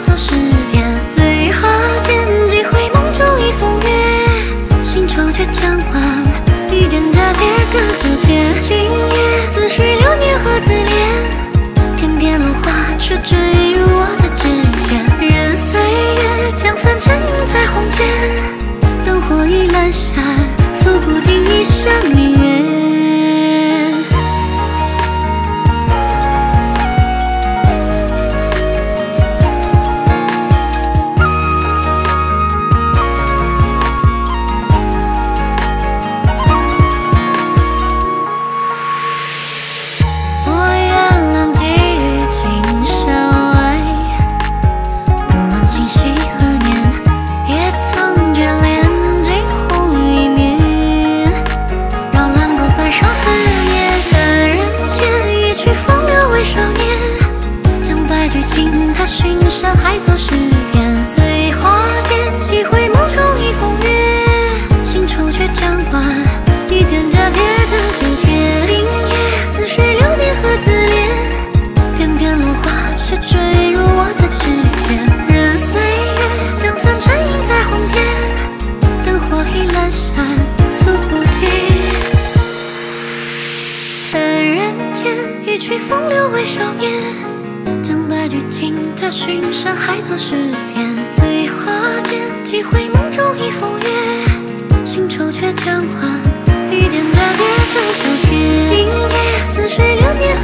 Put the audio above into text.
似水流年。